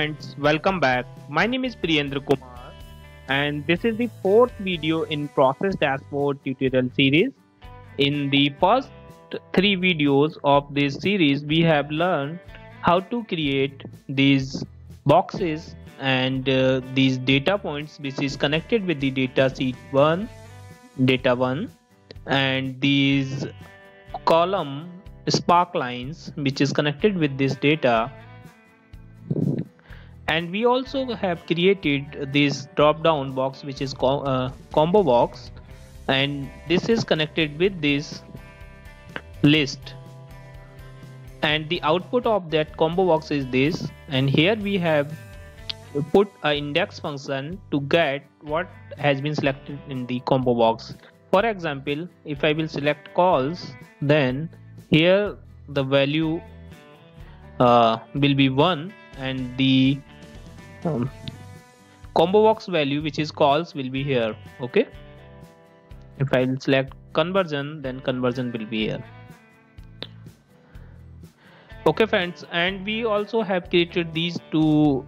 friends, welcome back. My name is Priyendra Kumar and this is the fourth video in process dashboard tutorial series. In the first three videos of this series, we have learned how to create these boxes and these data points which is connected with the data one, and these column spark lines which is connected with this data. And we also have created this drop down box which is combo box, and this is connected with this list, and the output of that combo box is this. And here we have put an index function to get what has been selected in the combo box. For example, if I will select calls, then here the value will be 1 and the combo box value which is calls will be here. Okay, if I will select conversion, then conversion will be here. Okay friends, and we also have created these two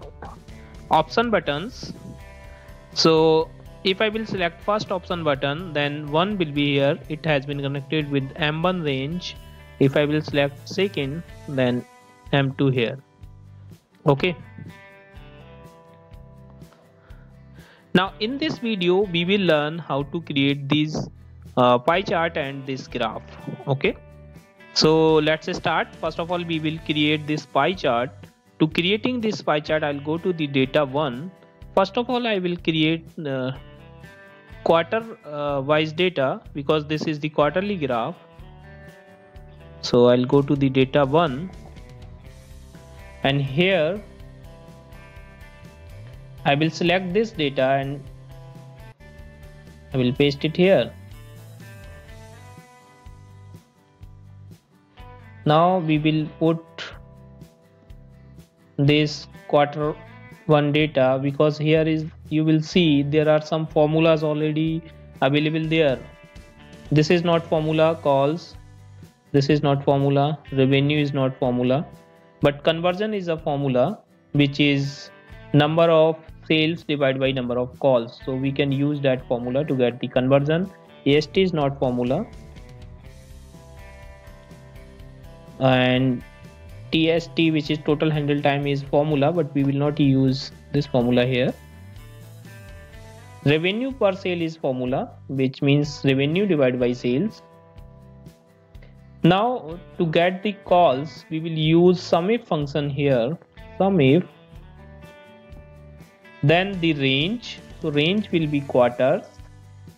option buttons. So if I will select first option button, then 1 will be here. It has been connected with M1 range. If I will select second, then M2 here. Okay, now in this video we will learn how to create these pie chart and this graph. Okay, so let's start. First of all, we will create this pie chart. To creating this pie chart, I'll go to the data one. First of all, I will create quarter wise data because this is the quarterly graph. So I'll go to the data one, and here I will select this data and I will paste it here. Now we will put this quarter one data because here is, you will see there are some formulas already available there. This is not formula calls, this is not formula, revenue is not formula, but conversion is a formula which is number of sales divided by number of calls. So we can use that formula to get the conversion. AST is not formula, and TST which is total handle time is formula, but we will not use this formula here. Revenue per sale is formula, which means revenue divided by sales. Now to get the calls, we will use SUMIF function here. SUMIF, then the range, so range will be quarters.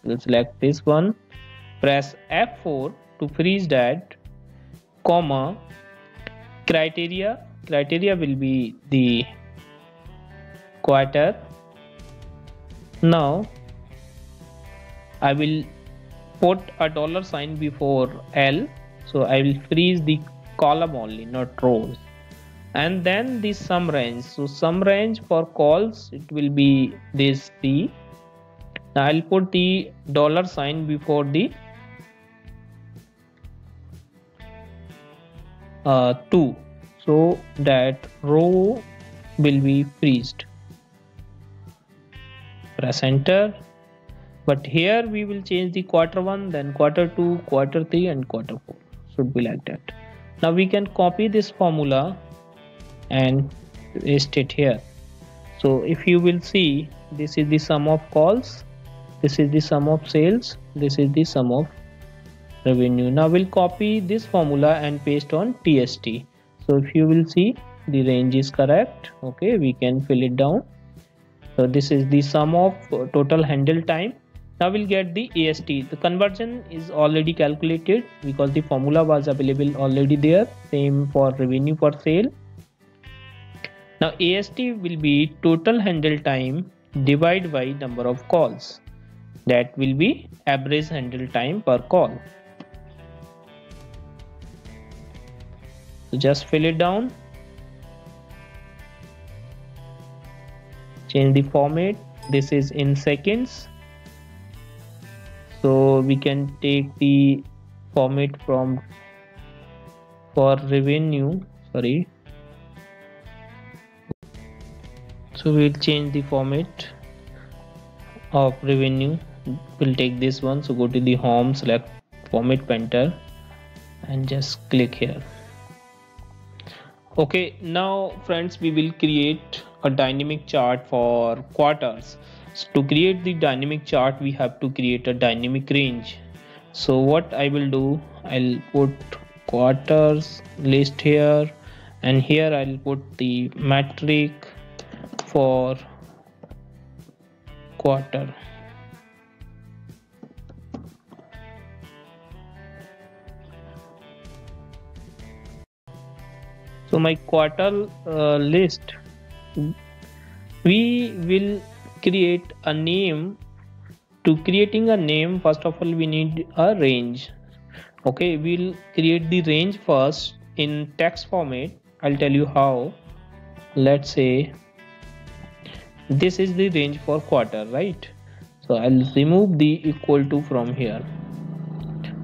We'll select this one, press F4 to freeze that, comma, criteria will be the quarter. Now I will put a dollar sign before L, so I will freeze the column only, not rows. And then the sum range, so sum range for calls it will be this C. Now I'll put the dollar sign before the 2, so that row will be freezed. Press enter. But here we will change the quarter 1, then quarter 2, quarter 3 and quarter 4, should be like that. Now we can copy this formula and paste it here. So if you will see, this is the sum of calls, this is the sum of sales, this is the sum of revenue. Now we'll copy this formula and paste on TST. So if you will see, the range is correct. Okay, we can fill it down. So this is the sum of total handle time. Now we'll get the AST. The conversion is already calculated because the formula was available already there. Same for revenue per sale. Now AST will be total handle time divided by number of calls. That will be average handle time per call. So just fill it down. Change the format. This is in seconds, so we can take the format from for revenue. Sorry, So we'll change the format of revenue. We'll take this one. So go to the home, select format painter and just click here. Okay, now friends, we will create a dynamic chart for quarters. So to create the dynamic chart, we have to create a dynamic range. So what I will do, I'll put quarters list here, and here I'll put the metric for quarter. So my quarter list, we will create a name. To creating a name, first of all we need a range. Okay, we'll create the range first in text format. I'll tell you how. Let's say this is the range for quarter, right? So I'll remove the equal to from here.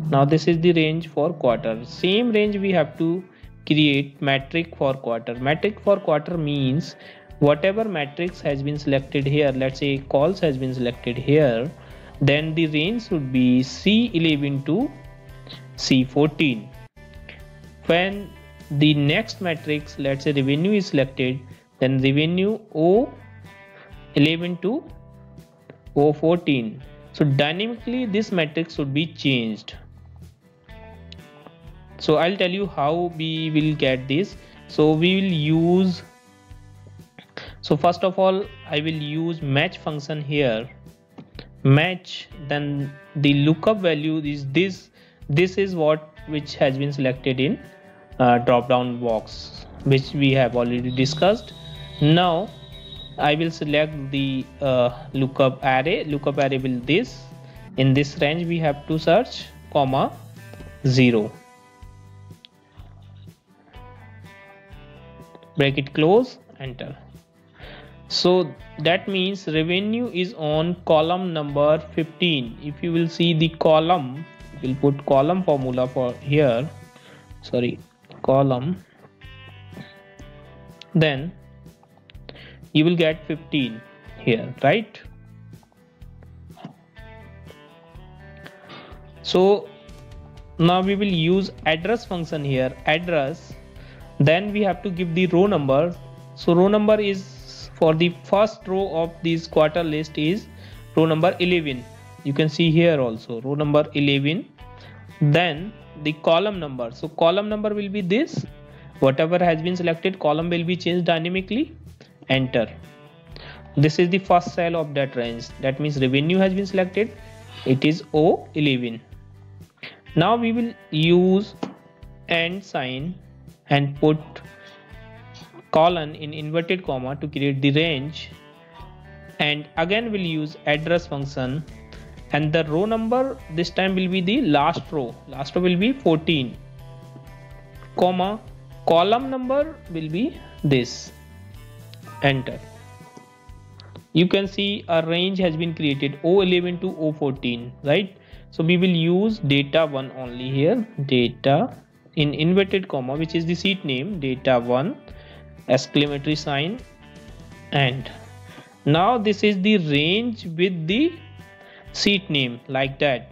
Now this is the range for quarter. Same range we have to create metric for quarter. Metric for quarter means whatever matrix has been selected here, let's say calls has been selected here, then the range should be C11 to C14. When the next matrix, let's say revenue is selected, then revenue O11 to O14. So dynamically this matrix should be changed. So I'll tell you how we will get this. So we will use, so first of all I will use match function here, match, then the lookup value is this is what which has been selected in drop down box, which we have already discussed. Now I will select the lookup array. Lookup array will this, in this range we have to search comma 0. Bracket close, enter. So that means revenue is on column number 15. If you will see the column, we'll put column formula for here, sorry, column, then you will get 15 here, right? So now we will use address function here, address. Then we have to give the row number. So row number is for the first row of this quarter list is row number 11. You can see here also row number 11. Then the column number. So column number will be this. Whatever has been selected, column will be changed dynamically. Enter. This is the first cell of that range. That means revenue has been selected. It is O11. Now we will use and sign and put colon in inverted comma to create the range, and again we'll use address function, and the row number this time will be the last row will be 14 comma, column number will be this, enter. You can see a range has been created O11 to O14, right? So we will use data1 only here, data in inverted comma, which is the sheet name, data1 exclamation sign, and now this is the range with the sheet name, like that.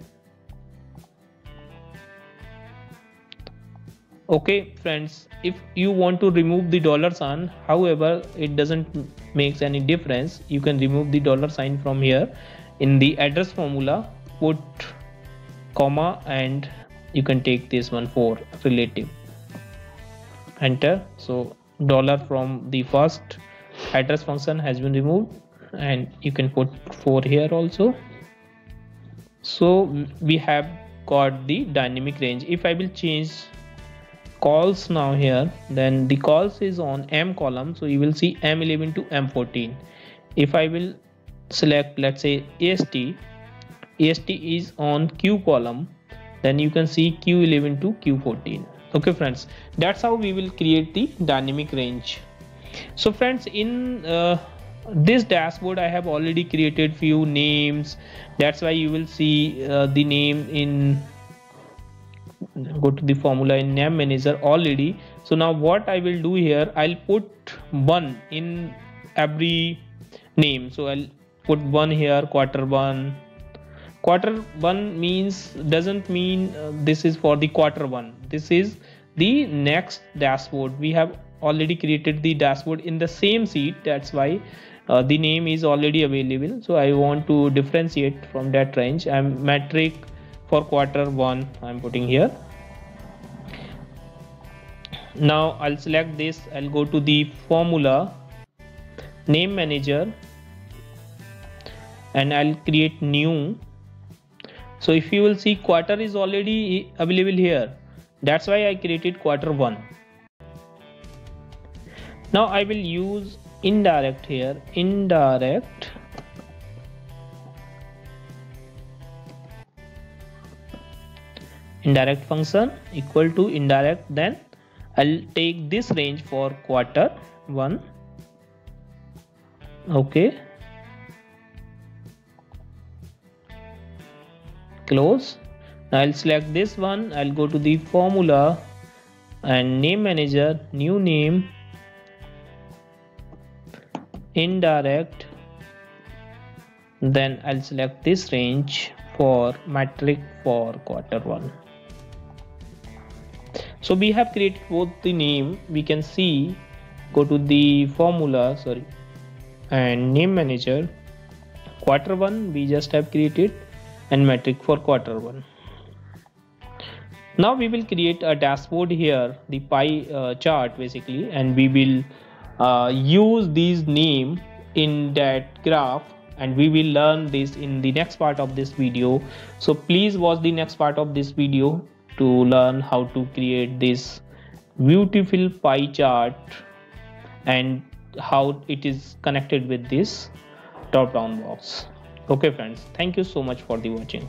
Okay friends, if you want to remove the dollar sign, however it doesn't makes any difference, you can remove the dollar sign from here. In the address formula put comma and you can take this one for relative, enter. So dollar from the first address function has been removed, and you can put 4 here also. So we have got the dynamic range. If I will change calls now here, then the calls is on M column, so you will see M11 to M14. If I will select, let's say AST is on Q column, then you can see Q11 to Q14. Okay friends, that's how we will create the dynamic range. So friends, in this dashboard I have already created few names, that's why you will see the name in, go to the formula in name manager already. So now what I will do here, I'll put one in every name. So I'll put one here, quarter one. Quarter one means doesn't mean this is for the quarter one. This is the next dashboard. We have already created the dashboard in the same sheet. That's why the name is already available. So I want to differentiate from that range. I'm metric for quarter one. I'm putting here. Now I'll select this. I'll go to the formula, name manager, and I'll create new. So if you will see, quarter is already available here. That's why I created quarter one. Now I will use indirect here, indirect. Indirect function equal to indirect, then I'll take this range for quarter one. Okay. Close. Now I'll select this one. I'll go to the formula and name manager, new name, indirect, then I'll select this range for metric for quarter one. So we have created both the name. We can see, go to the formula, sorry, and name manager, quarter one we just have created, and metric for quarter one. Now we will create a dashboard here, the pie chart basically, and we will use these name in that graph, and we will learn this in the next part of this video. So please watch the next part of this video to learn how to create this beautiful pie chart and how it is connected with this drop down box. Okay friends, thank you so much for the watching.